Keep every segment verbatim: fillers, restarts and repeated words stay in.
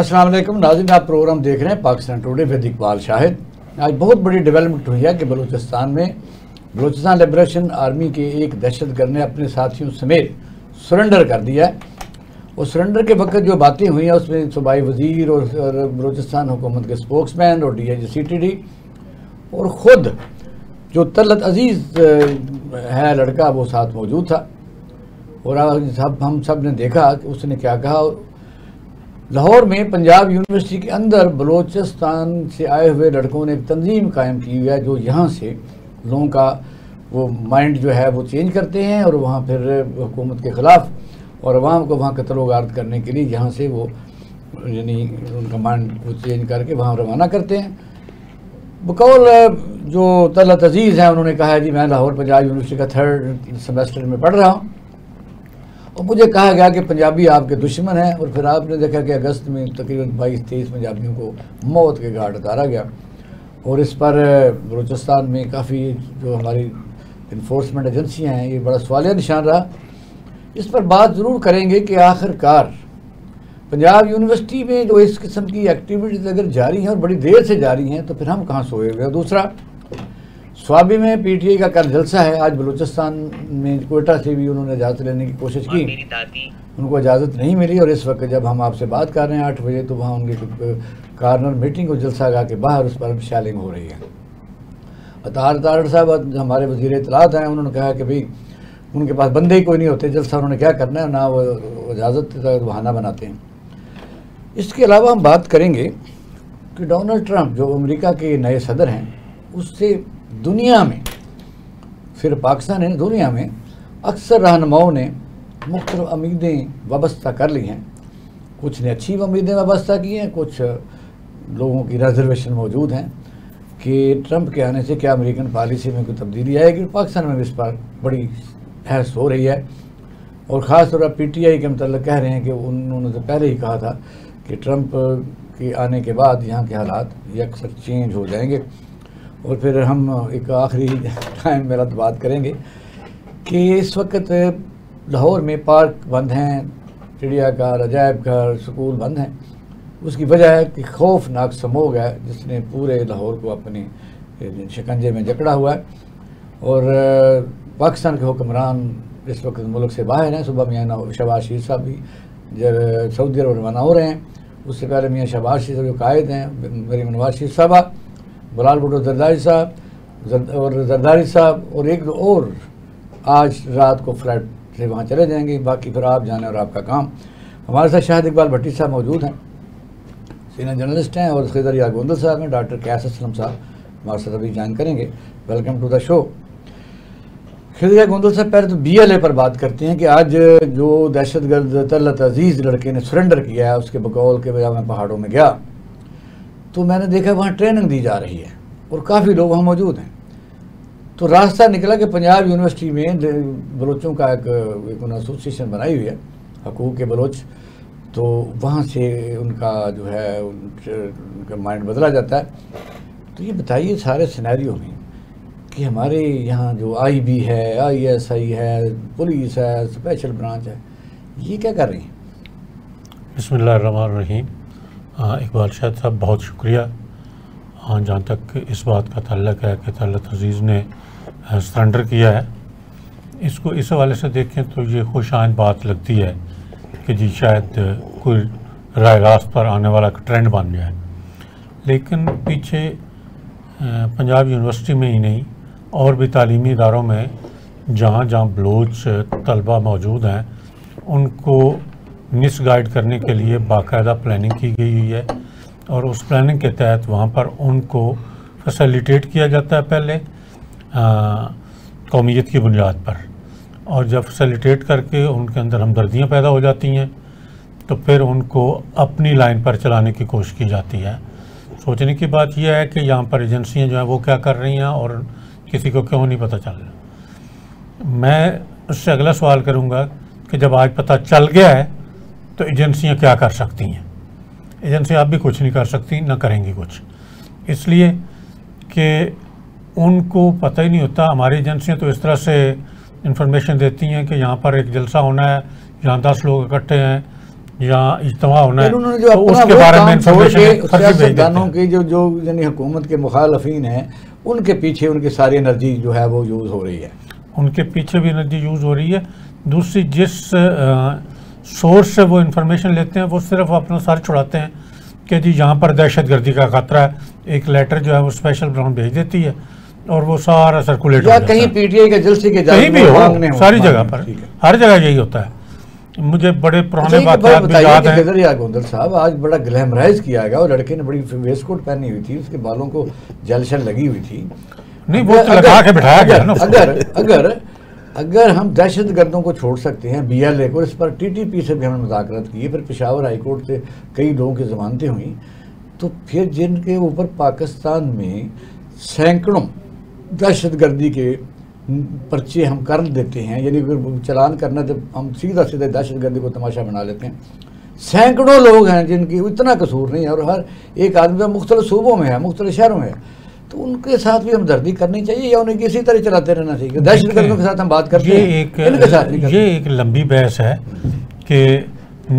अस्सलाम वालेकुम नाज़रीन, आप प्रोग्राम देख रहे हैं पाकिस्तान टुडे विद इकबाल शाहिद। आज बहुत बड़ी डेवलपमेंट हुई है कि बलूचिस्तान में बलूचिस्तान लिबरेशन आर्मी के एक दहशतगर्द ने अपने साथियों समेत सरेंडर कर दिया है। और सरेंडर के वक्त जो बातें हुई हैं उसमें सूबाई वजीर और, और बलूचिस्तान हुकूमत के स्पोक्समैन और D I G C T D और ख़ुद जो तलत अजीज़ है लड़का वो साथ मौजूद था। और सब हम सब ने देखा कि उसने क्या कहा। लाहौर में पंजाब यूनिवर्सिटी के अंदर बलूचिस्तान से आए हुए लड़कों ने एक तंजीम कायम की हुई है जो यहाँ से लोगों का वो माइंड जो है वो चेंज करते हैं और वहाँ फिर हुकूमत के ख़िलाफ़ और अवाम को वहाँ कतलोगार्द करने के लिए यहाँ से वो यानी उनका माइंड वो चेंज करके वहाँ रवाना करते हैं। बकौल जो तलत अजीज़ हैं उन्होंने कहा है जी मैं लाहौर पंजाब यूनिवर्सिटी का थर्ड सेमेस्टर में पढ़ रहा हूँ और मुझे कहा गया कि पंजाबी आपके दुश्मन हैं। और फिर आपने देखा कि अगस्त में तकरीबन बाईस तेईस पंजाबियों को मौत के घाट उतारा गया। और इस पर बलूचिस्तान में काफ़ी जो हमारी इन्फोर्समेंट एजेंसियां हैं ये बड़ा सवालिया निशान रहा। इस पर बात ज़रूर करेंगे कि आखिरकार पंजाब यूनिवर्सिटी में जो इस किस्म की एक्टिविटीज़ अगर जारी हैं और बड़ी देर से जारी हैं तो फिर हम कहाँ सोए हुए हैं। दूसरा, स्वाबी में पीटीआई का कल जलसा है। आज बलूचिस्तान में कोयटा से भी उन्होंने इजाज़त लेने की कोशिश की, उनको इजाज़त नहीं मिली। और इस वक्त जब हम आपसे बात कर रहे हैं आठ बजे तो वहाँ उनकी कार्नर मीटिंग को जलसा लगा के बाहर उस पर शैलिंग हो रही है। अता तारड़ साहब हमारे वज़ीर इत्तलात हैं, उन्होंने कहा कि भाई उनके पास बंदे ही कोई नहीं होते, जलसा उन्होंने क्या करना है, ना वो इजाज़त का बहाना बनाते हैं। इसके अलावा हम बात करेंगे कि डोनाल्ड ट्रंप जो अमेरिका के नए सदर हैं उससे दुनिया में फिर पाकिस्तान है दुनिया में अक्सर रहनुमाओं ने मुख्तलिफ उम्मीदें वाबस्ता कर ली हैं। कुछ ने अच्छी उम्मीदें वाबस्ता की हैं, कुछ लोगों की रिजर्वेशन मौजूद हैं कि ट्रंप के आने से क्या अमेरिकन पॉलिसी में कोई तब्दीली आएगी। पाकिस्तान में भी इस पर बड़ी बहस हो रही है और ख़ास तौर पर पी टी आई के मतलब कह रहे हैं कि उन्होंने तो पहले ही कहा था कि ट्रंप के आने के बाद यहाँ के हालात ये अक्सर चेंज हो जाएंगे। और फिर हम एक आखिरी टाइम मेरा तो बात करेंगे कि इस वक्त लाहौर में पार्क बंद हैं, चिड़ियाघर, अजायब घर, स्कूल बंद हैं। उसकी वजह है कि खौफनाक स्मॉग है जिसने पूरे लाहौर को अपने शिकंजे में जकड़ा हुआ है। और पाकिस्तान के हुक्मरान इस वक्त मुल्क से बाहर हैं। सुबह मियाँ शहबाज शरीफ साहब भी जब सऊदी अरब रवाना हो रहे हैं, उससे पहले मियाँ शहबाज शरीफ साहब जो कायद हैं, मरियम नवाज शरीफ साहब, बिलावल भुट्टो जरदारी साहब और जरदारी साहब और एक दो और आज रात को फ्लाइट से वहाँ चले जाएंगे। बाकी फिर आप जाने और आपका काम। हमारे साथ शाहिद इकबाल भट्टी साहब मौजूद हैं, सीनियर जर्नलिस्ट हैं, और खजरिया गोंदल साहब हैं, डॉक्टर कैस असलम साहब हमारे साथ अभी ज्वाइन करेंगे। Welcome to the show. Khajria Gondal साहब, पहले तो बी एल ए पर बात करते हैं कि आज जो दहशतगर्द तलत अजीज़ लड़के ने सरेंडर किया है उसके बकौल के बजाय मैं पहाड़ों में गया तो मैंने देखा वहाँ ट्रेनिंग दी जा रही है और काफ़ी लोग वहाँ मौजूद हैं। तो रास्ता निकला कि पंजाब यूनिवर्सिटी में बलोचों का एक, एक एसोसिएशन बनाई हुई है हकूक़ के बलोच, तो वहाँ से उनका जो है उनका माइंड बदला जाता है। तो ये बताइए सारे सिनेरियो में कि हमारे यहाँ जो आई बी है, आई एस आई है, पुलिस है, स्पेशल ब्रांच है, ये क्या कर रही है? बिस्मिल्लाह रहमान रहीम। इकबाल शाहिद साहब, बहुत शुक्रिया। हाँ, जहाँ तक इस बात का ताल्लुक है कि तलत अजीज़ ने सरेंडर किया है, इसको इस हवाले से देखें तो ये खुश आइंद बात लगती है कि जी शायद कोई राय रास्त पर आने वाला ट्रेंड बन गया है। लेकिन पीछे पंजाब यूनिवर्सिटी में ही नहीं और भी तालीमी इदारों में जहाँ जहाँ बलोच तलबा मौजूद हैं उनको मिसगाइड करने के लिए बाकायदा प्लानिंग की गई हुई है। और उस प्लानिंग के तहत वहाँ पर उनको फैसिलिटेट किया जाता है पहले कौमियत की बुनियाद पर, और जब फैसिलिटेट करके उनके अंदर हमदर्दियाँ पैदा हो जाती हैं तो फिर उनको अपनी लाइन पर चलाने की कोशिश की जाती है। सोचने की बात यह है कि यहाँ पर एजेंसियाँ जो हैं वो क्या कर रही हैं और किसी को क्यों नहीं पता चल रहा। मैं उससे अगला सवाल करूँगा कि जब आज पता चल गया है तो एजेंसियां क्या कर सकती हैं? एजेंसियां अब भी कुछ नहीं कर सकती, ना करेंगी कुछ, इसलिए कि उनको पता ही नहीं होता। हमारी एजेंसियां तो इस तरह से इन्फॉर्मेशन देती हैं कि यहाँ पर एक जलसा होना है, यहाँ दस लोग इकट्ठे हैं, यहाँ इज्तिमा होना है, तो उसके बारे में इंफॉर्मेशन की जो जो यानी हुकूमत के मुखालफीन हैं उनके पीछे उनकी सारी एनर्जी जो है वो यूज़ हो रही है, उनके पीछे भी एनर्जी यूज़ हो रही है। दूसरी जिस सोर्स से वो इन्फॉर्मेशन लेते हैं वो सिर्फ अपना सर छुड़ाते हैं कि जी यहाँ पर दहशत गर्दी का खतरा है, एक लेटर जो है वो स्पेशल ब्राउन भेज देती है और वो सारा सर्कुलेट हो, कहीं पीटीआई के जलसे के कहीं भी हो, सारी जगह पर हर जगह यही होता है। मुझे बड़े पुराने बात याद है, खजरिया गोंदल साहब आज बड़ा ग्लैमराइज किया गया और लड़के ने बड़ी वेस्टकोट पहनी हुई थी, उसके बालों को जलशन लगी हुई थी, नहीं वो तो लगा के बिठाया गया ना। अगर अगर अगर हम दहशत गर्दों को छोड़ सकते हैं, बी एल ए को, इस पर टी टी पी से भी हमने मुज़ाकरात की, फिर पेशावर हाईकोर्ट से कई लोगों की जमानतें हुई, तो फिर जिनके ऊपर पाकिस्तान में सैकड़ों दहशत गर्दी के पर्चे हम कर देते हैं, यानी चलान करना तो हम सीधा सीधा दहशत गर्दी को तमाशा बना लेते हैं। सैकड़ों लोग हैं जिनकी इतना कसूर नहीं है और हर एक आदमी मुख्तलिफ सूबों में है, मुख्तलिफ शहरों में है, तो उनके साथ भी हमदर्दी करनी चाहिए या उन्हें इसी तरह चलाते रहना चाहिए। दहशत गर्दों के साथ हम बात करते हैं, एक इनके साथ ये एक लंबी बहस है कि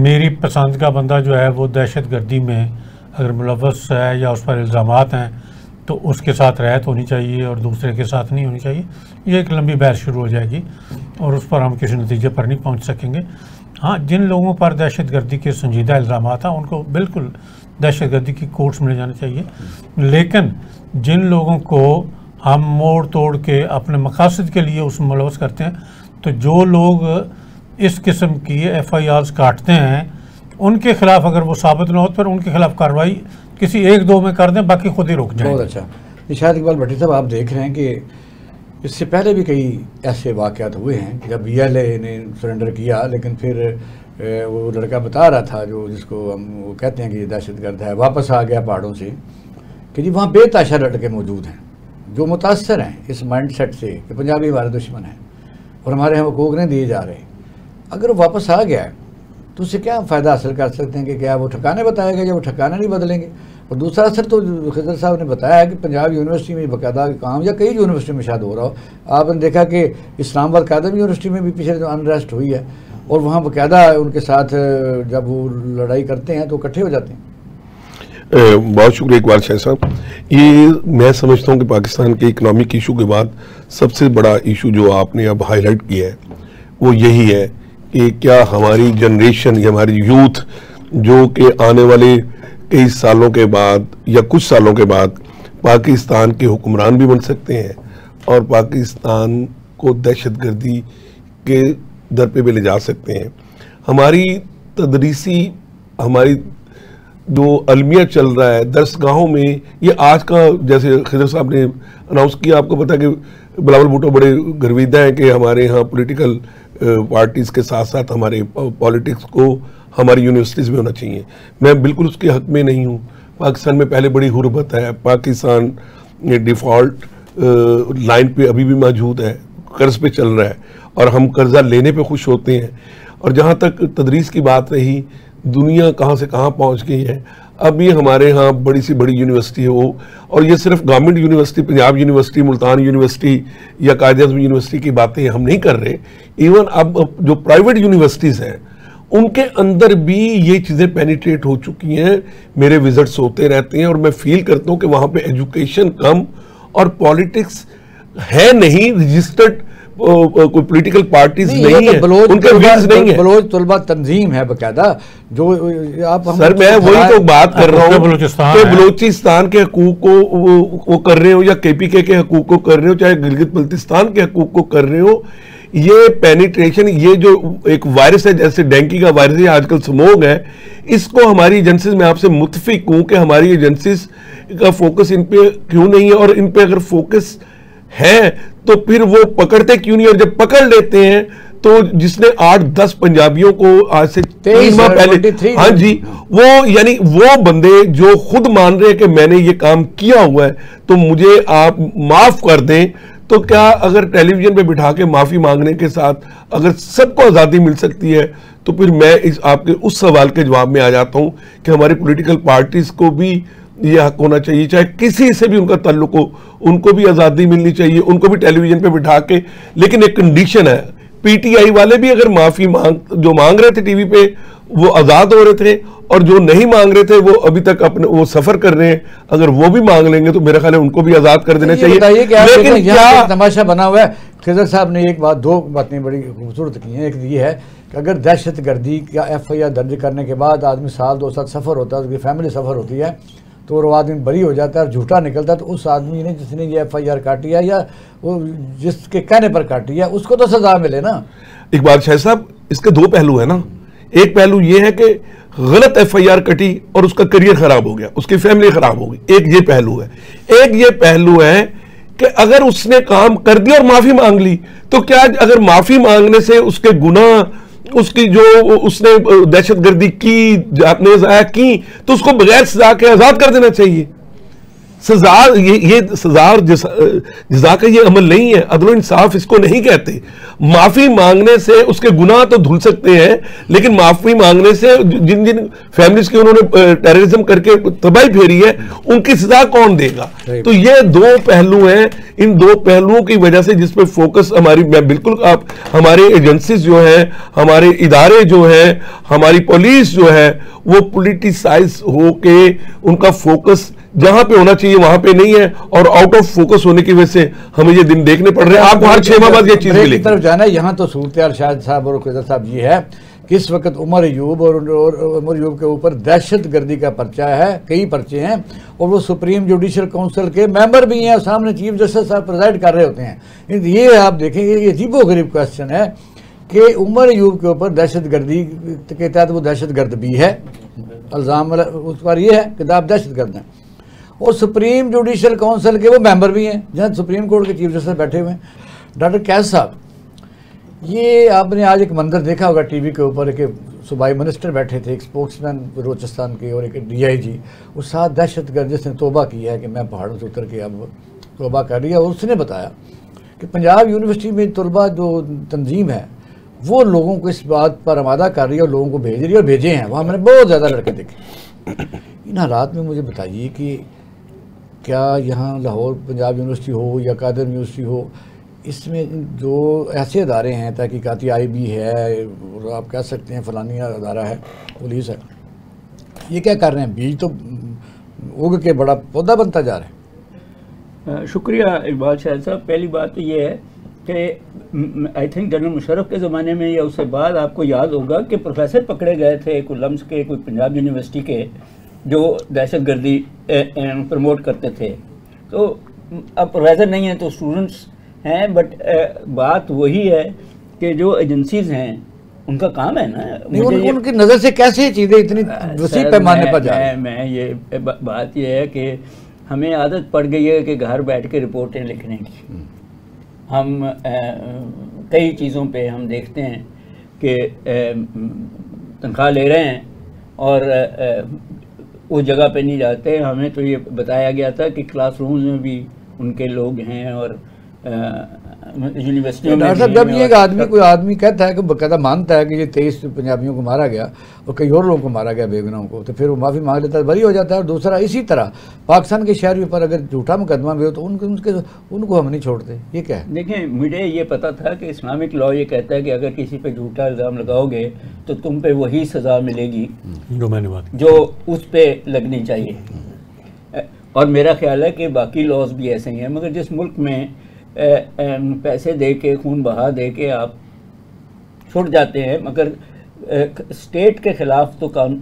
मेरी पसंद का बंदा जो है वो दहशत गर्दी में अगर मुलव्वस है या उस पर इल्ज़ाम हैं तो उसके साथ रहत होनी चाहिए और दूसरे के साथ नहीं होनी चाहिए। ये एक लंबी बहस शुरू हो जाएगी और उस पर हम किसी नतीजे पर नहीं पहुंच सकेंगे। हाँ, जिन लोगों पर दहशतगर्दी के संजीदा इल्ज़ाम हैं उनको बिल्कुल दहशतगर्दी की कोर्ट्स में ले जाना चाहिए, लेकिन जिन लोगों को हम मोड़ तोड़ के अपने मकासद के लिए उसमें मुलवस करते हैं, तो जो लोग इस किस्म की एफ़ आई आर्स काटते हैं उनके खिलाफ अगर वो साबित ना हो तो फिर उनके खिलाफ कार्रवाई किसी एक दो में कर दें, बाकी खुद ही रुक जाए। बहुत अच्छा, निशाद इकबाल भट्टी साहब, आप देख रहे हैं कि इससे पहले भी कई ऐसे वाक़यात हुए हैं जब बी एल ए ने सरेंडर किया, लेकिन फिर वो लड़का बता रहा था जो जिसको हम वो कहते हैं कि ये दहशत गर्द है, वापस आ गया पहाड़ों से कि जी वहाँ बेताशा लड़के मौजूद हैं जो मुतासर हैं इस माइंड सेट से कि पंजाबी हमारे दुश्मन हैं और हमारे यहाँ हकूक़ नहीं दिए जा रहे। अगर वापस आ गया तो उससे क्या फ़ायदा हासिल कर सकते हैं कि क्या वो ठिकाने बताएगा या वो ठिकाना नहीं बदलेंगे। और दूसरा असर तो खजर साहब ने बताया है कि पंजाब यूनिवर्सिटी में बाकायदा काम या कई यूनिवर्सिटी में शायद हो रहा हो। आपने देखा कि इस्लामाबाद कादम यूनिवर्सिटी में भी पीछे अनरेस्ट हुई है और वहाँ बाकायदा उनके साथ जब वो लड़ाई करते हैं तो इकट्ठे हो जाते हैं। बहुत शुक्रिया इकबाल शाह साहब। ये मैं समझता हूँ कि पाकिस्तान के इकनॉमिक इशू के बाद सबसे बड़ा इशू जो आपने अब हाईलाइट किया है वो यही है कि क्या हमारी जनरेशन या हमारी यूथ जो कि आने वाले कई सालों के बाद या कुछ सालों के बाद पाकिस्तान के हुक्मरान भी बन सकते हैं और पाकिस्तान को दहशतगर्दी के दर पे भी ले जा सकते हैं। हमारी तदरीसी, हमारी जो अलमिया चल रहा है दर्सगाहों में, ये आज का जैसे खजर साहब ने अनाउंस किया, आपको पता है कि बिलावल भुट्टो बड़े गर्विदा हैं कि हमारे यहाँ पॉलिटिकल पार्टीज़ के साथ साथ हमारे पॉलिटिक्स को हमारी यूनिवर्सिटीज़ में होना चाहिए। मैं बिल्कुल उसके हक़ में नहीं हूँ। पाकिस्तान में पहले बड़ी गुरबत है, पाकिस्तान डिफ़ॉल्ट लाइन पे अभी भी मौजूद है, कर्ज़ पे चल रहा है और हम कर्ज़ा लेने पे खुश होते हैं। और जहाँ तक तदरीस की बात रही, दुनिया कहाँ से कहाँ पहुँच गई है। अब ये हमारे यहाँ बड़ी सी बड़ी यूनिवर्सिटी हो, और ये सिर्फ government university, Punjab university, Multan university या कायद अज़म यूनिवर्सिटी की बातें हम नहीं कर रहे। इवन अब जो प्राइवेट यूनिवर्सिटीज़ हैं उनके अंदर भी ये चीज़ें पेनिट्रेट हो चुकी हैं। मेरे विजिट्स होते रहते हैं और मैं फील करता हूँ कि वहाँ पर एजुकेशन कम और पॉलिटिक्स है नहीं, रजिस्टर्ड कोई पॉलिटिकल पार्टीज नहीं, नहीं है, उनके व्यूज नहीं है। बलोच तुलबा तंजीम है बकायदा, जो आप हम सर मैं वही तो बात कर रहा हूँ कि बलोचिस्तान के हकूक को वो, वो कर रहे हो या केपीके के हकूक को कर रहे हो, चाहे गिलगित बल्तिस्तान के हकूक को कर रहे हो। ये पेनिट्रेशन, ये जो एक वायरस है, जैसे डेंगू का वायरस है, आजकल स्मॉग है, इसको हमारी एजेंसीज, मैं आपसे मुतफिक हूँ कि हमारी एजेंसीज का फोकस इन पे क्यों नहीं है, और इन पे अगर फोकस है तो फिर वो पकड़ते क्यों नहीं, और जब पकड़ लेते हैं तो जिसने आठ दस पंजाबियों को आज से तीन माह पहले, हाँ जी, वो यानी वो बंदे जो खुद मान रहे हैं कि मैंने ये काम किया हुआ है तो मुझे आप माफ कर दें, तो क्या अगर टेलीविजन पे बिठा के माफी मांगने के साथ अगर सबको आज़ादी मिल सकती है, तो फिर मैं इस आपके उस सवाल के जवाब में आ जाता हूँ कि हमारी पोलिटिकल पार्टीज को भी ये हक होना चाहिए, चाहे किसी से भी उनका ताल्लुक हो, उनको भी आज़ादी मिलनी चाहिए, उनको भी टेलीविज़न पे बिठा के। लेकिन एक कंडीशन है, पीटीआई वाले भी अगर माफ़ी मांग जो मांग रहे थे टीवी पे वो आज़ाद हो रहे थे, और जो नहीं मांग रहे थे वो अभी तक अपने वो सफर कर रहे हैं। अगर वो भी मांग लेंगे तो मेरा ख्याल है उनको भी आज़ाद कर देना चाहिए। लेकिन क्या तमाशा बना हुआ है। खजर साहब ने एक बात दो बातें बड़ी खूबसूरत की हैं। एक ये है कि अगर दहशत गर्दी का एफ आई आर दर्ज करने के बाद आदमी साल दो साल सफ़र होता है, उसकी फैमिली सफ़र होती है, तो वो आदमी बरी हो जाता है और झूठा निकलता है, तो उस आदमी ने जिसने ये एफ आई आर काटी है या वो जिसके कहने पर काटी है उसको तो सजा मिले ना। इकबाल शाह साहब, इसके दो पहलू है ना। एक पहलू ये है कि गलत एफआईआर कटी और उसका करियर खराब हो गया, उसकी फैमिली खराब हो गई, एक ये पहलू है। एक ये पहलू है कि अगर उसने काम कर दिया और माफी मांग ली, तो क्या अगर माफी मांगने से उसके गुनाह, उसकी जो उसने दहशतगर्दी की, जाने ज़ाया की, तो उसको बगैर सजा के आज़ाद कर देना चाहिए? सजा ये ये सजा और जजा का ये अमल नहीं है, अदल इंसाफ इसको नहीं कहते। माफ़ी मांगने से उसके गुनाह तो धुल सकते हैं, लेकिन माफ़ी मांगने से जिन जिन फैमिलीज के उन्होंने टेररिज्म करके तबाही फेरी है उनकी सजा कौन देगा? तो ये दो पहलू हैं। इन दो पहलुओं की वजह से जिस पे फोकस हमारी, मैं बिल्कुल, आप हमारे एजेंसीज जो हैं, हमारे इदारे जो हैं, हमारी पुलिस जो है, वो पोलिटिसाइज हो के उनका फोकस जहां पे होना चाहिए वहां पे नहीं है, और आउट ऑफ फोकस होने की वजह से हमें ये दिन देखने पड़ रहे हैं। आपको हर छह माह बाद ये चीज मिलेगी। तरफ जाना है यहाँ तो सूरत शाहिद साहब और खजर साहब ये है कि इस वक्त उमर अयूब और उमर अयूब के ऊपर दहशतगर्दी का पर्चा है, कई पर्चे हैं, और वो सुप्रीम जुडिशल काउंसिल के मेंबर भी हैं और सामने चीफ जस्टिस साहब प्रेजाइड कर रहे होते हैं। ये आप देखेंगे, ये अजीबोगरीब क्वेश्चन है कि उमर अयूब के ऊपर दहशतगर्दी के तहत वो दहशतगर्द भी है, इल्ज़ाम उस पर यह है कि आप दहशतगर्द हैं, और सुप्रीम जुडिशल काउंसिल के वो मेंबर भी हैं जहाँ सुप्रीम कोर्ट के चीफ जस्टिस बैठे हुए हैं। डॉक्टर कैस साहब, ये आपने आज एक मंजर देखा होगा टीवी के ऊपर कि सूबाई मिनिस्टर बैठे थे, एक स्पोक्समैन बलोचिस्तान के और एक डीआईजी, उस साथ दहशतगर्द जिसने तोबा की है कि मैं पहाड़ों से उतर के अब तोबा कर रही है, और उसने बताया कि पंजाब यूनिवर्सिटी में तलबा जो तंजीम है वो लोगों को इस बात पर आमादा कर रही है और लोगों को भेज रही है, और भेजे हैं वहाँ मैंने बहुत ज़्यादा लड़के देखे। इन हालात में मुझे बताइए कि क्या यहाँ लाहौर पंजाब यूनिवर्सिटी हो या कादर यूनिवर्सिटी हो, इसमें जो ऐसे अदारे हैं, तहकीकाती आई बी है और आप कह सकते हैं फलानी अदारा है, पुलिस है, ये क्या कर रहे हैं? बीज तो उग के बड़ा पौधा बनता जा रहा है। शुक्रिया इकबाल शाहिद साहब। पहली बात तो ये है कि आई थिंक जनरल मुशर्रफ के ज़माने में या उससे बाद आपको याद होगा कि प्रोफेसर पकड़े गए थे, कोई लम्स के, कोई पंजाब यूनिवर्सिटी के, जो दहशतगर्दी प्रमोट करते थे। तो अब प्रोफेसर नहीं है तो स्टूडेंट्स हैं, बट बात वही है कि जो एजेंसीज हैं उनका काम है ना, उन, उनकी नज़र से कैसे चीज़ें इतनी वसी पैमाने पर जा रही हैं। मैं ये बा, बात ये है कि हमें आदत पड़ गई है कि घर बैठ के रिपोर्टें लिखने की। हम आ, कई चीज़ों पे हम देखते हैं कि तनख्वाह ले रहे हैं और उस जगह पे नहीं जाते। हमें तो ये बताया गया था कि क्लासरूम्स में भी उनके लोग हैं और यूनिवर्सिटी में। जब ये आदमी कोई आदमी कहता है कि बकायदा मानता है कि ये तेईस पंजाबियों को मारा गया और कई और लोगों को मारा गया बेगुनाहों को, तो फिर वो माफ़ी मांग लेता है, बरी हो जाता है। और दूसरा, इसी तरह पाकिस्तान के शहरियों पर अगर झूठा मुकदमा भी हो तो उनके उनके उनको हम नहीं छोड़ते। ये क्या है? देखिए, मुझे ये पता था कि इस्लामिक लॉ ये कहता है कि अगर किसी पर झूठा इल्ज़ाम लगाओगे तो तुम पे वही सज़ा मिलेगी जो उस पर लगनी चाहिए, और मेरा ख्याल है कि बाकी लॉज भी ऐसे ही हैं। मगर जिस मुल्क में ए, पैसे दे के, खून बहा दे के आप छुट जाते हैं, मगर स्टेट के ख़िलाफ़ तो काम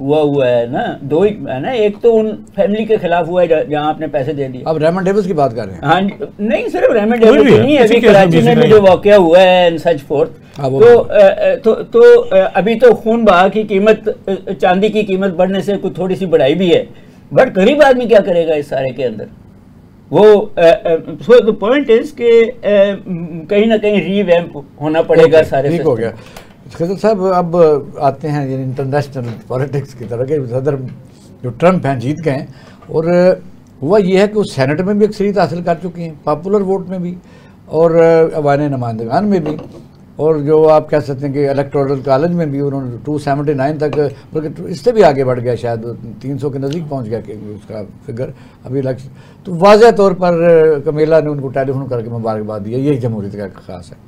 हुआ हुआ है ना। दो ही है ना, एक तो उन फैमिली के खिलाफ हुआ है जहाँ आपने पैसे दे दिए। आप रेमंड डेविस की बात कर रहे हैं? हाँ, नहीं सिर्फ रेमंड डेविस नहीं, नहीं अभी कराची में भी जो वाक़या हुआ है एंड सच फोर्थ, तो तो तो अभी तो खून बहा की कीमत, चांदी की कीमत बढ़ने से कुछ थोड़ी सी बढ़ाई भी है, बट गरीब आदमी क्या करेगा इस सारे के अंदर? वो सो द पॉइंट इज के कहीं ना कहीं रीवैम्प होना पड़ेगा सारे। ठीक हो गया खजर साहब। अब आते हैं इंटरनेशनल पॉलिटिक्स की तरह के। सदर जो ट्रंप हैं जीत गए, और हुआ ये है कि वो सेनेट में भी अक्सरियत हासिल कर चुकी हैं, पॉपुलर वोट में भी और अवाने नुमाइंदगान में भी, और जो आप कह सकते हैं कि इलेक्टोरल कॉलेज में भी उन्होंने दो सौ उन्यासी तक, बल्कि इससे भी आगे बढ़ गया, शायद तीन सौ के नज़दीक पहुंच गया कि उसका फिगर अभी लग। तो वाजह तौर पर कमेला ने उनको टेलीफोन करके मुबारकबाद दिया। यही जमहूरियत का खास है,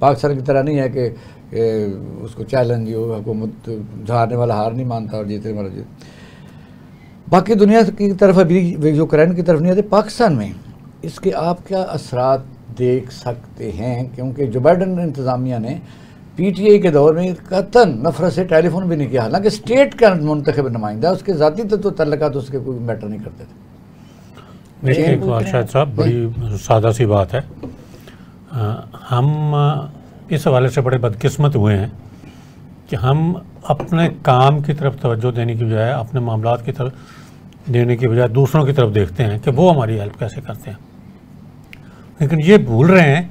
पाकिस्तान की तरह नहीं है कि उसको चैलेंज हो, हुकूमत हारने वाला हार नहीं मानता और जीतने वाला जीत। बाकी दुनिया की तरफ अभी जो करंट की तरफ नहीं आते, पाकिस्तान में इसके आप क्या असरात देख सकते हैं? क्योंकि जो बाइडन इंतज़ामिया ने पीटीआई के दौर में कतन नफरत से टेलीफोन भी नहीं किया, हालांकि स्टेट का मुंतखब नुमाइंदा, उसके ज़ाती तत्व तल्लुकात तो उसके कोई मैटर नहीं करते थे। देखिए इकबाल शाहिद साहब, बड़ी सादा सी बात है, हम इस हवाले से बड़े बदकिस्मत हुए हैं कि हम अपने काम की तरफ तवज्जो देने की बजाय, अपने मामलात की तरफ देने की बजाय दूसरों की तरफ देखते हैं कि वो हमारी हेल्प कैसे करते हैं। लेकिन ये भूल रहे हैं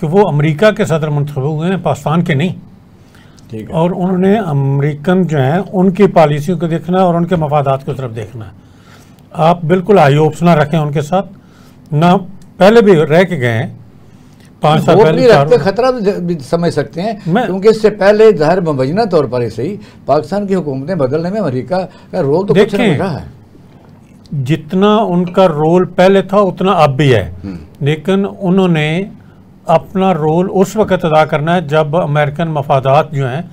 कि वो अमेरिका के सदर मंतखब हुए हैं, पाकिस्तान के नहीं, ठीक है। और उन्होंने अमेरिकन जो हैं उनकी पॉलिसियों को देखना और उनके मफादात की तरफ देखना है। आप बिल्कुल हाई होप्स ना रखें उनके साथ, ना पहले भी रह के गए हैं, पाँच साल पहले खतरा भी समझ सकते हैं, क्योंकि इससे पहले ज़ाहिर मुबैना तौर पर ऐसे ही पाकिस्तान की हुकूमतें बदलने में अमेरिका का रोल तो कुछ नहीं रहा है। जितना उनका रोल पहले था उतना अब भी है, लेकिन उन्होंने अपना रोल उस वक़्त अदा करना है जब अमेरिकन मफादात जो हैं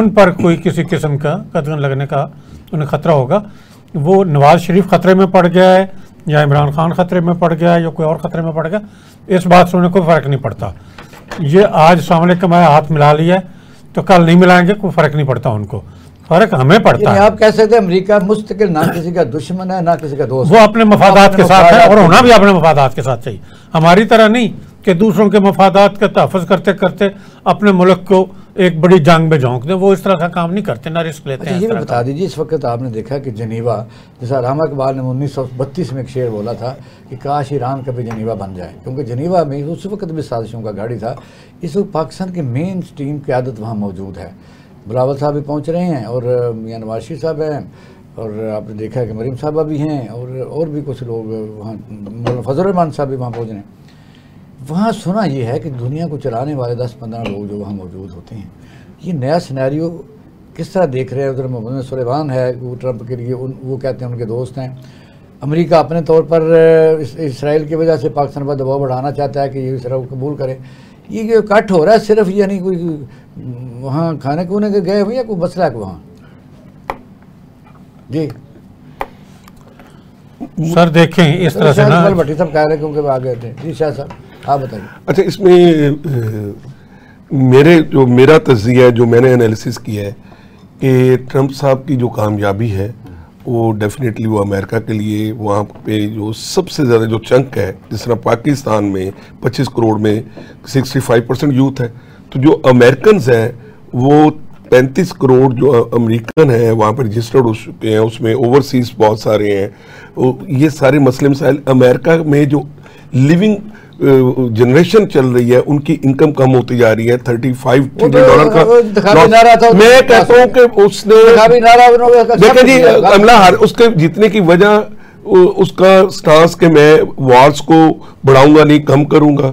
उन पर कोई किसी किस्म का कदम लगने का उन्हें ख़तरा होगा। वो नवाज़ शरीफ ख़तरे में पड़ गया है, या इमरान खान ख़तरे में पड़ गया है, या कोई और ख़तरे में पड़ गया, इस बात से उन्हें कोई फ़र्क नहीं पड़ता। ये आज सामने कमाया, हाथ मिला लिया, तो कल नहीं मिलाएंगे, कोई फ़र्क नहीं पड़ता उनको, फ़र्क हमें पड़ता है। आप कह सकते हैं अमेरिका मुस्तकिल ना किसी का दुश्मन है ना किसी का दोस्त, वो अपने मफादात के साथ है, और होना भी अपने मफादात के साथ चाहिए, हमारी तरह नहीं कि दूसरों के मफादात का तहफ़्फ़ुज़ करते करते अपने मुल्क को एक बड़ी जंग में झोंक दें। वो इस तरह का काम नहीं करते, ना रिस्क लेते हैं। ये बता दीजिए, इस वक्त आपने देखा कि जनीवा, जैसा रामा इकबाल ने उन्नीस सौ बत्तीस में एक शेर बोला था कि काश ईरान कभी जनीवा बन जाए, क्योंकि जनीवा में उस वक्त भी साजिशों का गाड़ी था। इस वक्त पाकिस्तान की मेन स्ट्रीम की आदत वहाँ मौजूद है। बिलावल साहब भी पहुँच रहे हैं, और मियाँ नवाज़ शरीफ साहब हैं, और आपने देखा कि मरीम साहबा भी हैं, और और भी कुछ लोग वहाँ, मौलाना फजलरहमान साहब भी वहाँ पहुँच रहे हैं। वहाँ सुना ये है कि दुनिया को चलाने वाले दस पंद्रह लोग जो वहाँ मौजूद होते हैं, ये नया सिनेरियो किस तरह देख रहे हैं? उधर मोहम्मद बिन सलमान है, वो ट्रंप के लिए उन, वो कहते हैं उनके दोस्त हैं। अमेरिका अपने तौर पर इस, इसराइल की वजह से पाकिस्तान पर दबाव बढ़ाना चाहता है कि ये इसराइल कबूल करे। ये जो कट हो रहा है सिर्फ, यानी कोई वहाँ खाने कूने के गए हुए या कोई मसला है वहाँ? जी सर, देखें इस तरह से ना, भट्टी साहब कह रहे क्योंकि आ गए थे। जी शाह साहब आप बताइए। अच्छा, इसमें मेरे जो मेरा तज्ज़िया है, जो मैंने एनालिसिस किया है कि ट्रंप साहब की जो कामयाबी है वो डेफिनेटली वो अमेरिका के लिए वहाँ पे जो सबसे ज़्यादा जो चंक है, जिस तरह पाकिस्तान में पच्चीस करोड़ में पैंसठ परसेंट यूथ है, तो जो अमेरिकन हैं वो पैंतीस करोड़ जो अमेरिकन हैं वहाँ पर रजिस्टर्ड हो चुके हैं, उसमें ओवरसीज़ बहुत सारे हैं। ये सारे मसले मसाइल, अमेरिका में जो लिविंग जनरेशन चल रही है, उनकी इनकम कम होती जा रही है। पैंतीस ट्रिलियन डॉलर का, मैं कहता हूँ कि उसने देखिए जी कमला हारिस, उसके जीतने की वजह उसका स्टांस के मैं वार्स को बढ़ाऊंगा नहीं कम करूंगा,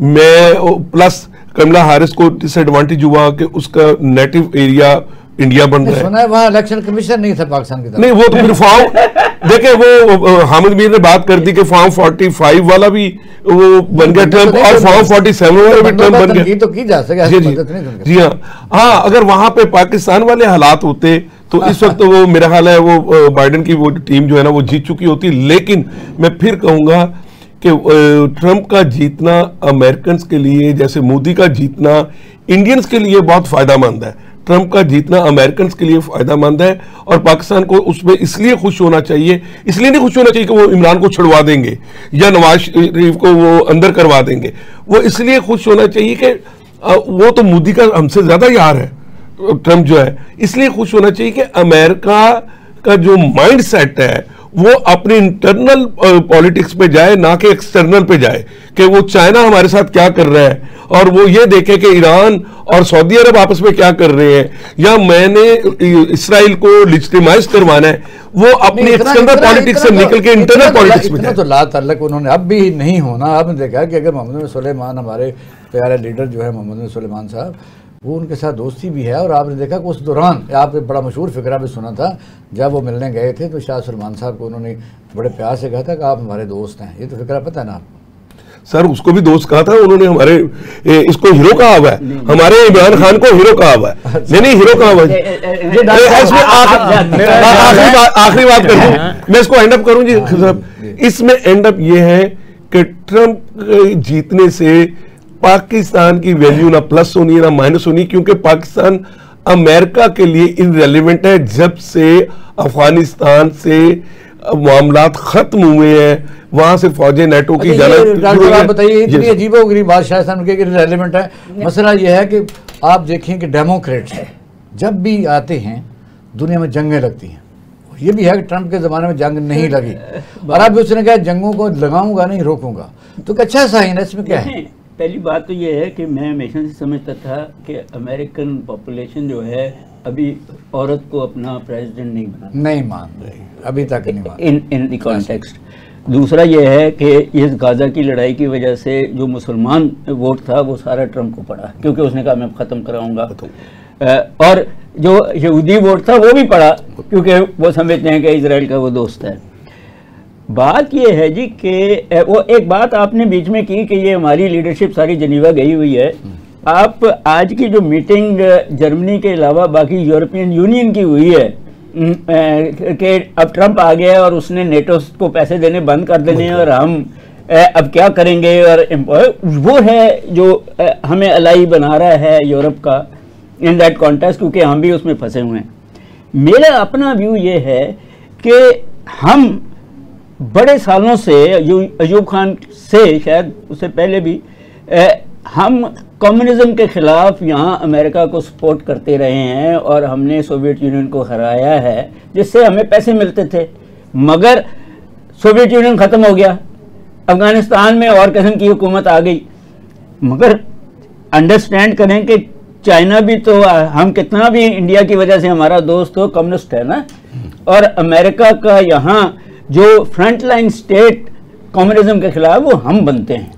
मैं प्लस कमला हारिस को डिसएडवांटेज हुआ कि उसका नेटिव एरिया इंडिया बन रहा है। सुना है वहाँ इलेक्शन कमीशन नहीं था पाकिस्तान के, नहीं वो तो फिर फॉर्म देखे, वो हामिद मीर ने बात कर दी कि फॉर्म पैंतालीस वाला भी वो बन गया टर्म, और फॉर्म सैंतालीस वाला भी टर्म बन गया, तो की जा सके। जी जी हाँ हाँ, अगर वहाँ पे पाकिस्तान वाले हालात होते तो इस वक्त वो मेरा ख्याल है वो बाइडन की वो टीम जो है ना वो जीत चुकी होती। लेकिन मैं फिर कहूँगा कि ट्रंप का जीतना अमेरिकन के लिए, जैसे मोदी का जीतना इंडियंस के लिए बहुत फ़ायदामंद है, ट्रंप का जीतना अमेरिकन के लिए फ़ायदामंद है। और पाकिस्तान को उसमें इसलिए खुश होना चाहिए, इसलिए नहीं खुश होना चाहिए कि वो इमरान को छुड़वा देंगे या नवाज शरीफ को वो अंदर करवा देंगे, वो इसलिए खुश होना चाहिए कि वो तो मोदी का हमसे ज़्यादा यार है ट्रंप जो है, इसलिए खुश होना चाहिए कि अमेरिका का जो माइंड सेट है वो अपने इंटरनल पॉलिटिक्स पे जाए, ना कि एक्सटर्नल पे जाए कि वो चाइना हमारे साथ क्या कर रहा है, और वो ये देखे कि ईरान और सऊदी अरब आपस में क्या कर रहे हैं, या मैंने इसराइल को लिजिटिमाइज करवाना है। वो अपने एक्सटर्नल पॉलिटिक्स से निकल के इंटरनल पॉलिटिक्स में जाए। तो ला ताल्लुक उन्होंने अब भी नहीं होना। आपने देखा कि अगर मोहम्मद बिन सलमान, हमारे प्यारे लीडर जो है मोहम्मद बिन सलमान साहब, वो उनके साथ दोस्ती भी है, और आपने देखा कि उस दौरान आपने बड़ा मशहूर फ़िक्रा भी सुना था, जब वो मिलने गए थे तो शाह सलमान साहब को उन्होंने बड़े प्यार से कहा था कि आप हमारे दोस्त हैं। ये तो फ़िक्रा पता है ना आपको? सर उसको भी दोस्त कहा था उन्होंने, हमारे इसको हीरो कहा हुआ है, हमारे इमरान खान को हीरो कहा हुआ है। नहीं नहीं हीरो कहा हुआ है। आखिरी बात कर दूं, मैं इसको एंड अप करूं जी साहब, इसमें एंड अप ये है कि ट्रंप जीतने से पाकिस्तान की वैल्यू ना प्लस होनी है ना माइनस होनी, क्योंकि पाकिस्तान अमेरिका के लिए इनरेलीवेंट है। जब से अफगानिस्तान से मामलात खत्म हुए हैं, वहां से फौजें नेटो की जाना बताइए, इतनी अजीबो गरीब बादशाह शायद के इनरेलीवेंट है। मसला यह है कि आप देखें कि डेमोक्रेट है जब भी आते हैं दुनिया में जंगें लगती हैं, ये भी है कि ट्रंप के ज़माने में जंग नहीं लगी, और अब उसने कहा जंगों को लगाऊंगा नहीं रोकूंगा, तो अच्छा साइन है इसमें क्या है। पहली बात तो ये है कि मैं हमेशा से समझता था कि अमेरिकन पॉपुलेशन जो है अभी औरत को अपना प्रेसिडेंट नहीं बना नहीं मान रही, अभी तक नहीं मान इन इन द कॉन्टेक्स्ट। दूसरा ये है कि इस गाज़ा की लड़ाई की वजह से जो मुसलमान वोट था वो सारा ट्रंप को पड़ा, क्योंकि उसने कहा मैं ख़त्म कराऊंगा, और जो यहूदी वोट था वो भी पड़ा क्योंकि वो समझते हैं कि इसराइल का वो दोस्त है। बात ये है जी कि वो एक बात आपने बीच में की कि ये हमारी लीडरशिप सारी जिनेवा गई हुई है। आप आज की जो मीटिंग जर्मनी के अलावा बाकी यूरोपियन यूनियन की हुई है कि अब ट्रंप आ गया और उसने नेटो को पैसे देने बंद कर देने और हम अब क्या करेंगे, और वो है जो हमें अलाई बना रहा है यूरोप का इन दैट कॉन्टेक्स्ट, क्योंकि हम भी उसमें फंसे हुए हैं। मेरा अपना व्यू ये है कि हम बड़े सालों से अयूब खान से शायद उससे पहले भी ए, हम कम्युनिज्म के ख़िलाफ़ यहाँ अमेरिका को सपोर्ट करते रहे हैं, और हमने सोवियत यूनियन को हराया है जिससे हमें पैसे मिलते थे, मगर सोवियत यूनियन ख़त्म हो गया, अफ़गानिस्तान में और किस्म की हुकूमत आ गई। मगर अंडरस्टैंड करें कि चाइना भी तो, हम कितना भी इंडिया की वजह से हमारा दोस्त हो, कम्युनिस्ट है ना, और अमेरिका का यहाँ जो फ्रंटलाइन स्टेट कम्युनिज्म के खिलाफ वो हम बनते हैं,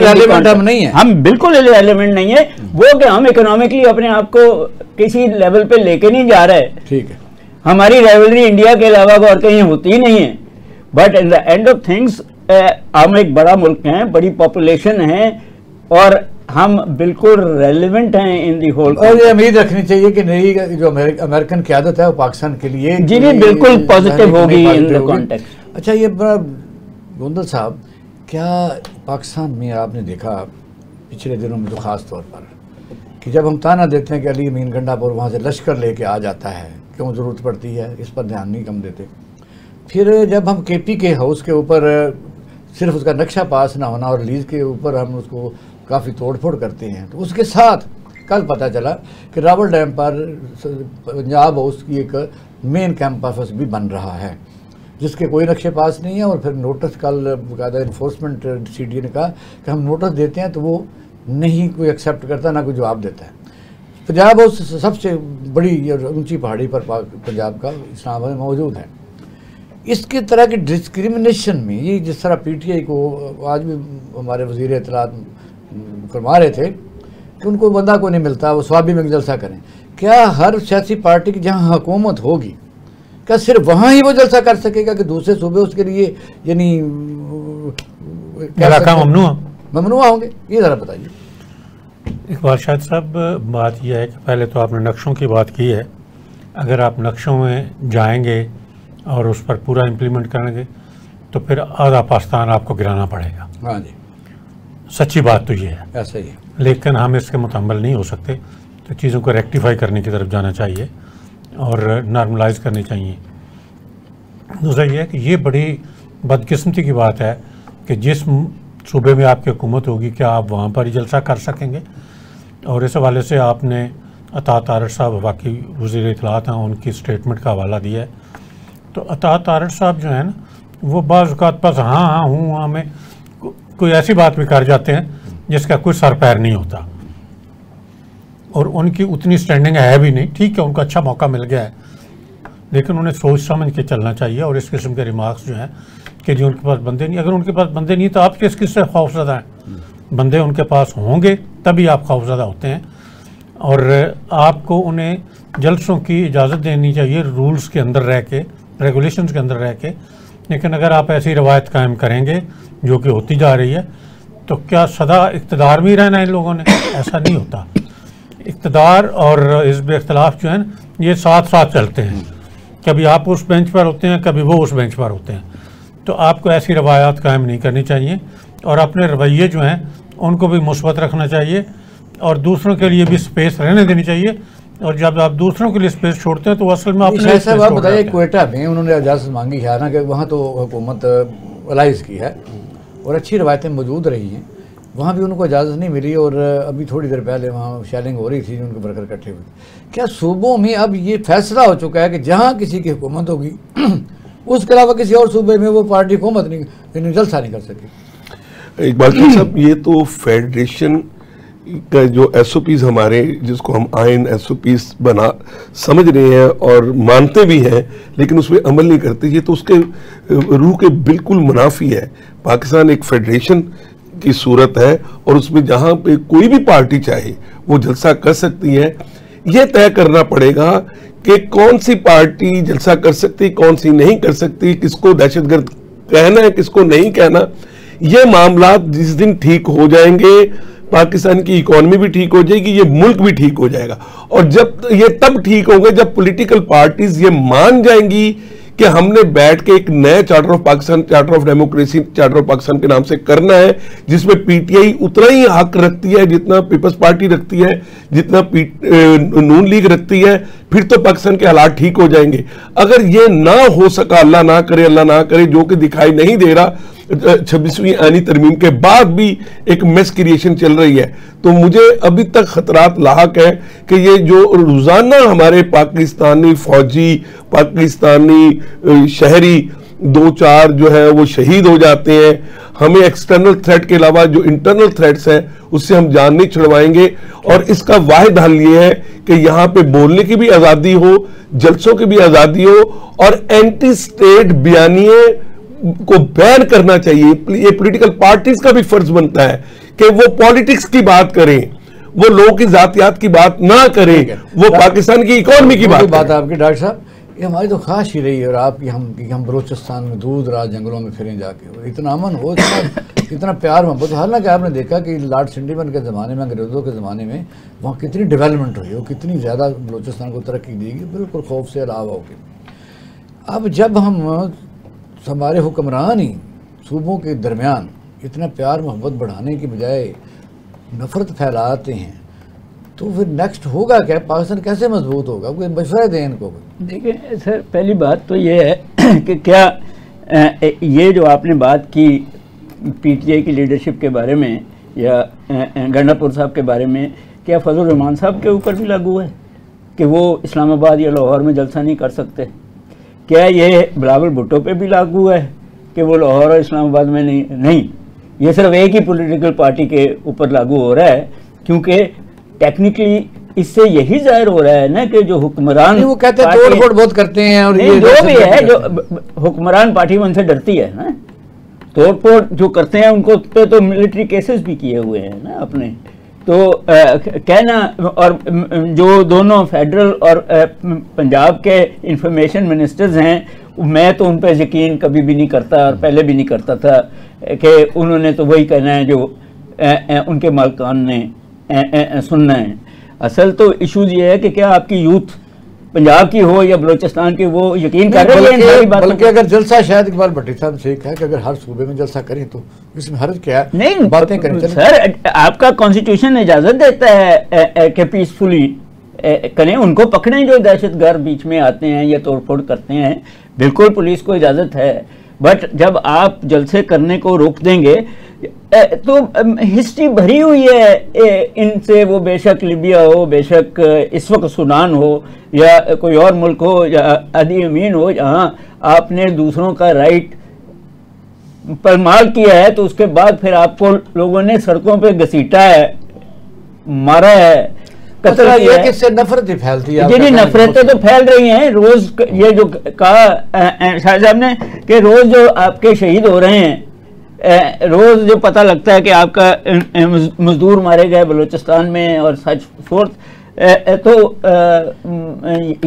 रेलेवेंट हम नहीं है, हम बिल्कुल रेलेवेंट नहीं है वो, कि हम इकोनॉमिकली अपने आप को किसी लेवल पे लेके नहीं जा रहे, ठीक है, हमारी राइवलरी इंडिया के अलावा और कहीं होती ही नहीं है। But in the end of things हम एक बड़ा मुल्क हैं, बड़ी पॉपुलेशन है, और हम बिल्कुल रेलिवेंट हैं इन दी होल। और ये उम्मीद रखनी चाहिए कि नई जो अमेरिकन क़यादत है वो पाकिस्तान के लिए जी नहीं बिल्कुल पॉजिटिव होगी इन द कॉन्टेक्स्ट। अच्छा ये बड़ा गोंदल साहब, क्या पाकिस्तान में आपने देखा पिछले दिनों में तो ख़ास तौर पर कि जब हम ताना देते हैं कि अली अमीन गंडापुर वहाँ से लश्कर लेके आ जाता है, क्यों ज़रूरत पड़ती है, इस पर ध्यान नहीं कम देते। फिर जब हम के पी के हाउस के ऊपर सिर्फ उसका नक्शा पास ना होना और रिलीज के ऊपर हम उसको काफ़ी तोड़फोड़ करते हैं, तो उसके साथ कल पता चला कि रावल डैम पर पंजाब हाउस की एक मेन कैंप ऑफिस भी बन रहा है जिसके कोई नक्शे पास नहीं है, और फिर नोटिस कल बकायदा इन्फोर्समेंट सी डी ने कहा कि हम नोटिस देते हैं तो वो नहीं कोई एक्सेप्ट करता ना कोई जवाब देता है। पंजाब हाउस सबसे बड़ी ऊंची पहाड़ी पर पंजाब का इस्लामाबाद में मौजूद है। इसकी तरह की डिस्क्रिमिनेशन में ये जिस तरह पी टी आई को आज भी हमारे वज़ीर इत्तलात फरमा रहे थे कि उनको बंदा को नहीं मिलता, वो स्वाबी में जलसा करें, क्या हर सियासी पार्टी की जहाँ हुकूमत होगी क्या सिर्फ वहाँ ही वो जलसा कर सकेगा कि दूसरे सूबे उसके लिए यानी ममनुआ ममनुआ होंगे, ये ज़रा बताइए। इकबाल शाहिद साहब, बात यह है कि पहले तो आपने नक्शों की बात की है, अगर आप नक्शों में जाएंगे और उस पर पूरा इम्प्लीमेंट करेंगे तो फिर आधा पाकिस्तान आपको गिराना पड़ेगा। हाँ जी, सच्ची बात तो ये है, ऐसा ही है, लेकिन हम इसके मुतहम्मल नहीं हो सकते, तो चीज़ों को रेक्टिफाई करने की तरफ जाना चाहिए और नॉर्मलाइज करनी चाहिए। दूसरा ये है कि ये बड़ी बदकिस्मती की बात है कि जिस सूबे में आपकी हुकूमत होगी क्या आप वहाँ पर ही जलसा कर सकेंगे। और इस हवाले से आपने अता तारर साहब वाकई वज़ीर इत्तलात हैं, उनकी स्टेटमेंट का हवाला दिया है। तो अता तारर साहब जो है ना वो बाज़ औक़ात बस हाँ हाँ हूँ हाँ में कोई ऐसी बात भी कर जाते हैं जिसका कोई सर पैर नहीं होता, और उनकी उतनी स्टैंडिंग है भी नहीं। ठीक है, उनको अच्छा मौका मिल गया है, लेकिन उन्हें सोच समझ के चलना चाहिए। और इस किस्म के रिमार्क्स जो हैं कि जो उनके पास बंदे नहीं, अगर उनके पास बंदे नहीं तो आप किस किस से खौफजदा हैं? बंदे उनके पास होंगे तभी आप खौफजदा होते हैं, और आपको उन्हें जलसों की इजाज़त देनी चाहिए रूल्स के अंदर रह के, रेगुलेशन के अंदर रह के। लेकिन अगर आप ऐसी रवायत कायम करेंगे जो कि होती जा रही है तो क्या सदा इक़्तदार में ही रहना इन लोगों ने? ऐसा नहीं होता। इक़्तदार और हिज़्ब इख़्तिलाफ़ जो है न, ये साथ साथ चलते हैं, कभी आप उस बेंच पर होते हैं, कभी वो उस बेंच पर होते हैं। तो आपको ऐसी रवायात कायम नहीं करनी चाहिए और अपने रवैये जो हैं उनको भी मुस्बत रखना चाहिए और दूसरों के लिए भी स्पेस रहने देनी चाहिए। और जब आप दूसरों के लिए स्पेस छोड़ते हैं तो असल में अपने लिए स्पेस छोड़ रहे हैं। क्वेटा में उन्होंने इजाज़त मांगी है ना, कि वहाँ तो हुकूमत अलाइज की है और अच्छी रवायतें मौजूद रही हैं, वहाँ भी उनको इजाज़त नहीं मिली। और अभी थोड़ी देर पहले वहाँ शेलिंग हो रही थी, उनके वर्कर इकट्ठे हुए। क्या सूबों में अब ये फैसला हो चुका है कि जहाँ किसी की हुकूमत होगी उसके अलावा किसी और सूबे में वो पार्टी हुकूमत नहीं, जलसा नहीं कर सकेगी? इकबाल साहब, ये तो फेडरेशन का जो एस ओ पीज़ हमारे, जिसको हम आयन एस ओ पीज़ बना समझ रहे हैं और मानते भी हैं, लेकिन उसमें अमल नहीं करते, ये तो उसके रूह के बिल्कुल मुनाफी है। पाकिस्तान एक फेडरेशन की सूरत है और उसमें जहाँ पे कोई भी पार्टी चाहे वो जलसा कर सकती है। ये तय करना पड़ेगा कि कौन सी पार्टी जलसा कर सकती, कौन सी नहीं कर सकती, किसको दहशतगर्द कहना है, किसको नहीं कहना। ये मामला जिस दिन ठीक हो जाएंगे, पाकिस्तान की इकोनॉमी भी ठीक हो जाएगी, ये मुल्क भी ठीक हो जाएगा। और जब ये तब ठीक होगा जब पॉलिटिकल पार्टीज ये मान जाएंगी कि हमने बैठ के एक नए charter of Pakistan, charter of democracy, charter of Pakistan के नाम से करना है, जिसमें पीटीआई उतना ही हक रखती है जितना पीपल्स पार्टी रखती है, जितना नून लीग रखती है, फिर तो पाकिस्तान के हालात ठीक हो जाएंगे। अगर ये ना हो सका, अल्लाह ना करे, अल्लाह ना करे, जो कि दिखाई नहीं दे रहा, छब्बीसवीं आनी तरमीम के बाद भी एक मिस क्रिएशन चल रही है, तो मुझे अभी तक खतरात लाहक है कि ये जो रोज़ाना हमारे पाकिस्तानी फौजी, पाकिस्तानी शहरी दो चार जो है वो शहीद हो जाते हैं, हमें एक्सटर्नल थ्रेट के अलावा जो इंटरनल थ्रेट्स हैं उससे हम जान नहीं छुड़वाएंगे। और इसका वाहिद हल ये है कि यहाँ पे बोलने की भी आज़ादी हो, जलसों की भी आज़ादी हो और एंटी स्टेट बयानिए को बैन करना चाहिए। ये पॉलिटिकल पार्टीज का भी फर्ज बनता है कि वो पॉलिटिक्स की बात करें, वो लोगों की जातियात की बात ना करें, वो पाकिस्तान की इकोनॉमी की बात बात आपकी डॉक्टर साहब, ये हमारी तो ख्वाहिश ही रही है। और आपकी हम कि हम बलोचिस्तान में दूर दराज जंगलों में फिरें जाके, और इतना अमन हो, इतना इतना प्यार मोहब्बत। हालांकि आपने देखा कि लॉर्ड सिंडीमन के ज़माने में, अंग्रेज़ों के ज़माने में वहाँ कितनी डेवलपमेंट हुई और कितनी ज़्यादा बलोचिस्तान को तरक्की देगी, बिल्कुल खौफ से अलावा होगी। अब जब हम हमारे हुक्मरान ही सूबों के दरमियान इतना प्यार मोहब्बत बढ़ाने के बजाय नफ़रत फैलाते हैं, तो फिर नेक्स्ट होगा क्या? पाकिस्तान कैसे मजबूत होगा? कोई मशवरा दें इनको। देखिए सर, पहली बात तो ये है कि क्या ये जो आपने बात की पीटीआई की लीडरशिप के बारे में या गंडापुर साहब के बारे में, क्या फजल रहमान साहब के ऊपर भी लागू है कि वो इस्लामाबाद या लाहौर में जलसा नहीं कर सकते? क्या ये बिलावल भुट्टो पे भी लागू है कि वो लाहौर और इस्लामाबाद में नहीं? नहीं, ये सिर्फ एक ही पोलिटिकल पार्टी के ऊपर लागू हो रहा है, क्योंकि टेक्निकली इससे यही जाहिर हो रहा है ना कि जो हुक्मरान वो कहते हैं तोड़-फोड़ बहुत करते हैं, और ये जो भी है, जो हुक्मरान पार्टी उनसे डरती है ना, तोड़-फोड़ जो करते हैं उनको पे तो मिलिट्री केसेस भी किए हुए हैं ना अपने, तो कहना। और जो दोनों फेडरल और पंजाब के इंफॉर्मेशन मिनिस्टर्स हैं, मैं तो उन पर यकीन कभी भी नहीं करता और पहले भी नहीं करता था कि उन्होंने तो वही कहना है जो उनके मालिकान ने ए, ए, ए, सुनना है। असल तो इशूज़ ये है कि क्या आपकी यूथ पंजाब की हो या बलोचिस्तान की, वो यकीन कर रहे हैं? बल्कि अगर जलसा, शायद इकबाल भट्टी साहब से कहा कि अगर हर सूबे में जलसा करें तो इसमें हर्ज क्या है? नहीं बातें करें सर, आपका कॉन्स्टिट्यूशन इजाज़त देता है कि पीसफुली करें। उनको पकड़ें जो दहशतगर्द बीच में आते हैं या तोड़फोड़ करते हैं, बिल्कुल पुलिस को इजाज़त है, बट जब आप जलसे करने को रोक देंगे तो हिस्ट्री भरी हुई है इनसे। वो बेशक लीबिया हो, बेशक इस वक्त सूडान हो या कोई और मुल्क हो या आदि अमीन हो, जहाँ आपने दूसरों का राइट परमाल किया है, तो उसके बाद फिर आपको लोगों ने सड़कों पे घसीटा है, मारा है, कतरा किया है। किससे नफरतें फैलती है? जी, नफरतें तो फैल रही हैं रोज़। ये जो कहा शाह साहब ने कि रोज़ जो आपके शहीद हो रहे हैं, रोज़ जो पता लगता है कि आपका मजदूर मारे गए बलूचिस्तान में और सच फोर्थ, तो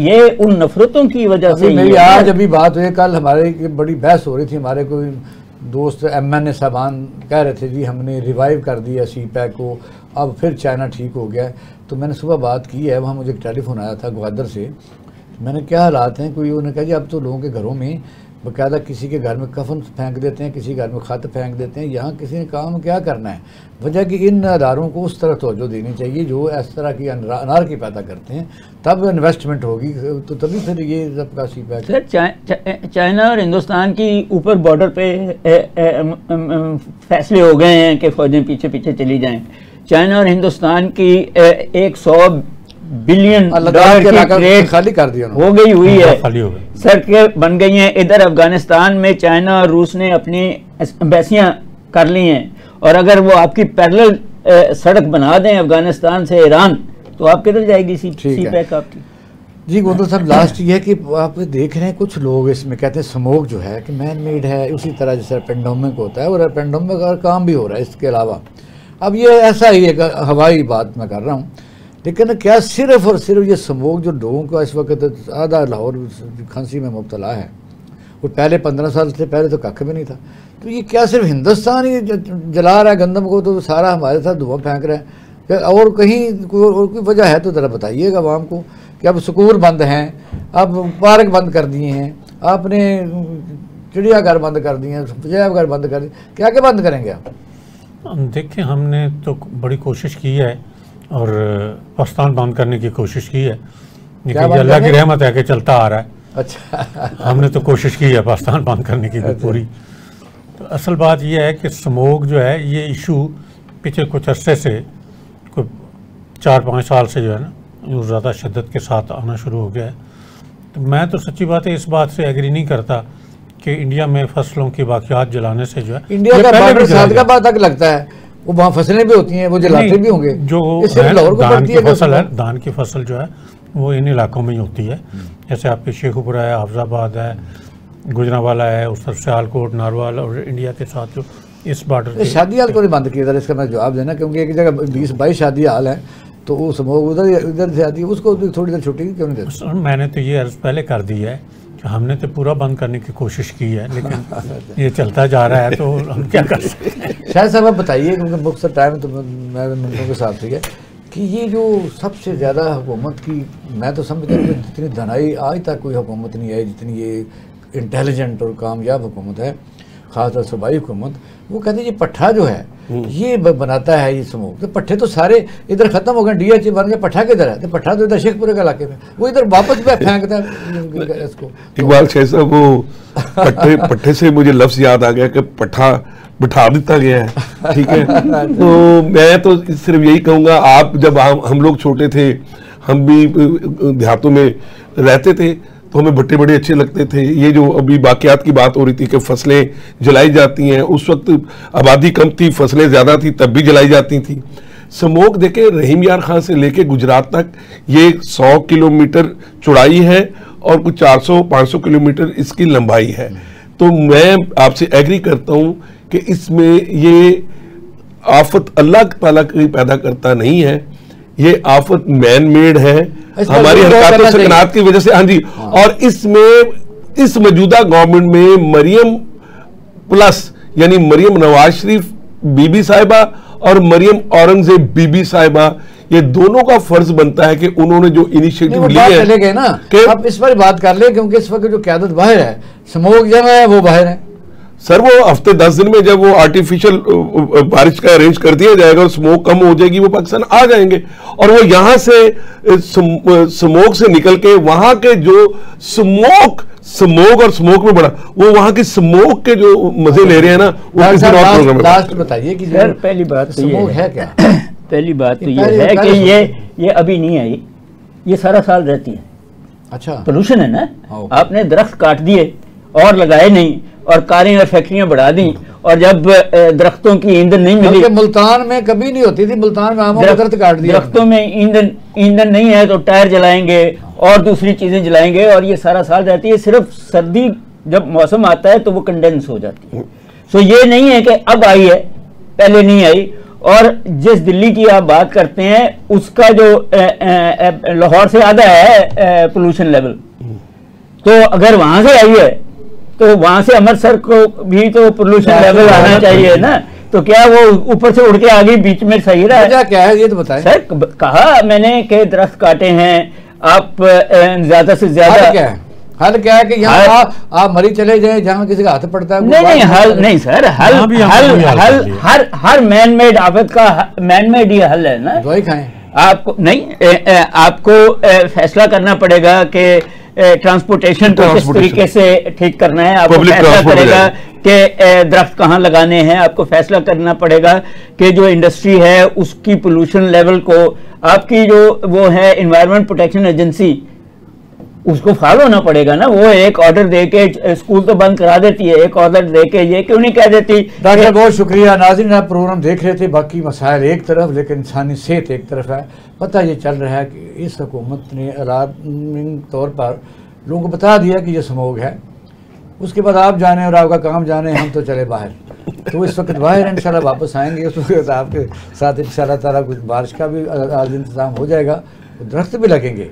ये उन नफरतों की वजह से। आज अभी बात हुई, कल हमारे बड़ी बहस हो रही थी, हमारे कोई दोस्त एम एन ए साहबान कह रहे थे जी हमने रिवाइव कर दिया सी पैक को, अब फिर चाइना ठीक हो गया। तो मैंने सुबह बात की है, वहाँ मुझे टेलीफोन आया था ग्वादर से, तो मैंने क्या हालात हैं, कोई उन्होंने कहा जी अब तो लोगों के घरों में बाकायदा किसी के घर में कफन फेंक देते हैं, किसी के घर में खत फेंक देते हैं। यहाँ किसी ने काम क्या करना है, वजह कि इन अदारों को उस तरह तवज्जो देनी चाहिए जो इस तरह की अनार की पैदा करते हैं, तब इन्वेस्टमेंट होगी, तो तभी फिर ये सबका सी पैक। सर चाइना चा, चा, और हिंदुस्तान की ऊपर बॉर्डर पे ए, ए, ए, फैसले हो गए हैं कि फ़ौजें पीछे पीछे चली जाएँ। चाइना और हिंदुस्तान की ए, एक सौ बिलियन डॉलर खाली कर दिया हो गई हुई है सर, के बन गई हैं। इधर अफगानिस्तान में चाइना और रूस ने अपनी एम्बेसियां कर ली हैं, और अगर वो आपकी पैरेलल सड़क बना दें अफगानिस्तान से ईरान, तो आप किधर जाएगी सी पैक आपकी? जी गोंडल साहब, लास्ट ये है कि आप देख रहे हैं कुछ लोग इसमें कहते हैं स्मोक जो है कि मैन मेड है, उसी तरह जैसे पेंडेमिक होता है, और पेंडेमिक का काम भी हो रहा है। इसके अलावा अब ये ऐसा ही एक हवाई बात मैं कर रहा हूँ, लेकिन क्या सिर्फ और सिर्फ ये स्मोक जो लोगों का इस वक्त आधा लाहौर खांसी में मुबतला है, वो पहले पंद्रह साल से पहले तो कख भी नहीं था, तो ये क्या सिर्फ हिंदुस्तान ही जला रहा है गंदम को, तो सारा हमारे साथ धुआं फेंक रहा है? और कहीं और कोई वजह है तो ज़रा बताइएगा आवाम को कि अब स्कूल बंद हैं, अब पार्क बंद कर दिए हैं, आपने चिड़ियाघर बंद कर दिए हैं, पंजाबघर बंद कर दिए, क्या क्या बंद करेंगे आप? देखिए, हमने तो बड़ी कोशिश की है और पाकिस्तान बंद करने की कोशिश की है, लेकिन अल्लाह की रहमत है कि चलता आ रहा है। अच्छा, हमने तो कोशिश की है पाकिस्तान बंद करने की पूरी। तो असल बात यह है कि स्मोक जो है ये इशू पिछले कुछ अरसे से, कोई चार पाँच साल से जो है ना, ज़्यादा शिद्दत के साथ आना शुरू हो गया है। तो मैं तो सच्ची बात है इस बात से एग्री नहीं करता कि इंडिया में फसलों की बाक़ियात जलाने से जो है, इंडिया का बॉर्डर सादगाबाद तक लगता है, वो वहाँ फसलें भी होती हैं, वो जलाते भी होंगे। जो लाहौर को धान की फसल है, धान की फसल जो है वो इन इलाकों में ही होती है, जैसे आपके शेखुपुरा है, हाफजाबाद है, गुजरावाला है, उस तरफ सियालकोट, नारवाल और इंडिया के साथ जो इस बॉर्डर। शादी हाल को नहीं बंद किया, इसका मैं जवाब देना, क्योंकि एक जगह बीस बाईस शादी हाल है, तो वो समूह उधर इधर से आती है, उसको थोड़ी देर छुट्टी क्यों नहीं देते? मैंने तो ये अर्ज पहले कर दी है, हमने तो पूरा बंद करने की कोशिश की है, लेकिन ये चलता जा रहा है, तो हम क्या कर सकते हैं? शायद साहब आप बताइए, क्योंकि मुख्तर टाइम तो मैं मिनटों के साथ ही है, कि ये जो सबसे ज़्यादा हुकूमत की, मैं तो समझता हूँ जितनी धनाई आज तक कोई हुकूमत नहीं आई जितनी ये इंटेलिजेंट और कामयाब हुकूमत है, खासतौर सूबाई हुकूमत। वो कहते हैं ये पट्ठा जो है ये बनाता है ये समूह, तो पट्ठे तो सारे इधर ख़त्म हो गए, डी एच बन गया, पट्ठा किधर है? तो पट्ठा तो इधर शेखपुरे के इलाके में, वो इधर वापस पे फेंकता है इसको। इकबाल शाह साहब, वो पट्ठे पट्ठे से मुझे लफ्ज़ याद आ गया कि पट्ठा बिठा देता गया है, ठीक है। तो मैं तो सिर्फ यही कहूँगा, आप जब हम लोग छोटे थे, हम भी देहातों में रहते थे, तो हमें भट्टे बड़े अच्छे लगते थे। ये जो अभी बाक़ियात की बात हो रही थी कि फसलें जलाई जाती हैं, उस वक्त आबादी कम थी, फसलें ज़्यादा थी, तब भी जलाई जाती थी। स्मोक देखें, रहीम यार खान से लेके गुजरात तक ये सौ किलोमीटर चौड़ाई है और कुछ चार सौ पाँच सौ किलोमीटर इसकी लंबाई है। तो मैं आपसे एग्री करता हूँ कि इसमें ये आफत अल्लाह ताला की पैदा करता नहीं है, ये आफत मैन मेड है, हमारी हरकत और सकनात की वजह से। हाँ जी, और इसमें इस मौजूदा गवर्नमेंट में मरियम प्लस यानी मरियम नवाज शरीफ बीबी साहिबा और मरियम औरंगजेब बीबी साहिबा, ये दोनों का फर्ज बनता है कि उन्होंने जो इनिशिएटिव लिया है, चले गए ना, आप इस पर बात कर ले, क्योंकि इस वक्त जो क्यादत बाहर है, स्मोक जमा है, वो बाहर है। सर, वो हफ्ते दस दिन में जब वो आर्टिफिशियल बारिश का अरेंज कर दिया जाएगा और स्मोक कम हो जाएगी, वो पाकिस्तान आ जाएंगे और वो यहाँ से स्मोक से निकल के वहाँ के जो स्मोक स्मोक और स्मोक में बड़ा, वो वहाँ की स्मोक के जो मजे ले रहे हैं ना, वो लास्ट बताइए कि सर पहली बात स्मोक है क्या? पहली बात तो ये है कि ये ये अभी नहीं आई, ये सारा साल रहती है। अच्छा, पोल्यूशन है ना, आपने दरख्त काट दिए और लगाए नहीं, और कारें और फैक्ट्रियां बढ़ा दी, और जब दरख्तों की ईंधन नहीं मिली, मुल्तान में कभी नहीं होती थी, मुल्तान में आमों दरख्त काट दिया, दरख्तों में ईंधन ईंधन नहीं है तो टायर जलाएंगे और दूसरी चीजें जलाएंगे, और ये सारा साल रहती है। सिर्फ सर्दी जब मौसम आता है तो वो कंडेंस हो जाती है। सो ये नहीं है कि अब आई है, पहले नहीं आई। और जिस दिल्ली की आप बात करते हैं, उसका जो लाहौर से आधा है पोल्यूशन लेवल, तो अगर वहां से आई है तो वहां से अमृतसर को भी तो पोल्यूशन लेवल आना चाहिए ना, तो क्या वो ऊपर से उड़ के आगे बीच में सही रहा है? क्या है ये तो बताएं सर। कहा मैंने कि दरख्त काटे हैं आप ज्यादा से ज्यादा। हल क्या है कि यहाँ आप मरी चले जाए जहाँ किसी का हाथ पड़ता है? नहीं नहीं हल नहीं सर, हल हल हल हर हर मैन मेड आफत का मैन मेड ये हल है ना। दवाई खाएं आपको नहीं, आपको फैसला करना पड़ेगा कि ट्रांसपोर्टेशन को किस तरीके से ठीक करना है। आपको फैसला करेगा कि दरख्त कहाँ लगाने हैं, आपको फैसला करना पड़ेगा कि जो इंडस्ट्री है उसकी पोल्यूशन लेवल को आपकी जो वो है एनवायरमेंट प्रोटेक्शन एजेंसी उसको फॉलो होना पड़ेगा ना। वो एक ऑर्डर देके स्कूल तो बंद करा देती है, एक ऑर्डर देके ये क्यों नहीं कह देती? डॉक्टर बहुत शुक्रिया। नाज़रीन आप प्रोग्राम देख रहे थे, बाकी मसाइल एक तरफ लेकिन इंसानी सेहत एक तरफ है। पता ये चल रहा है कि इस हुकूमत ने अलार्मिंग तौर पर लोगों को बता दिया कि ये स्मॉग है, उसके बाद आप जाने और आपका काम जाने, हम तो चले बाहर। तो इस वक्त बाहर इंशाल्लाह वापस आएंगे, उस वक्त आपके साथ इंशाल्लाह ताला कुछ बारिश का भी आज इंतजाम हो जाएगा, दरख्त भी लगेंगे।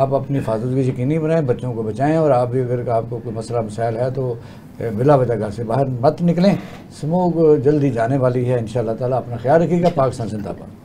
आप अपनी हिफाजत भी यकीनी बनाएं, बच्चों को बचाएं, और आप भी अगर आपको कोई मसला मसाइल है तो बिला वजह घर से बाहर मत निकलें। स्मॉग जल्दी जाने वाली है इंशाल्लाह ताला। अपना ख्याल रखिएगा। पाकिस्तान जिंदाबाद।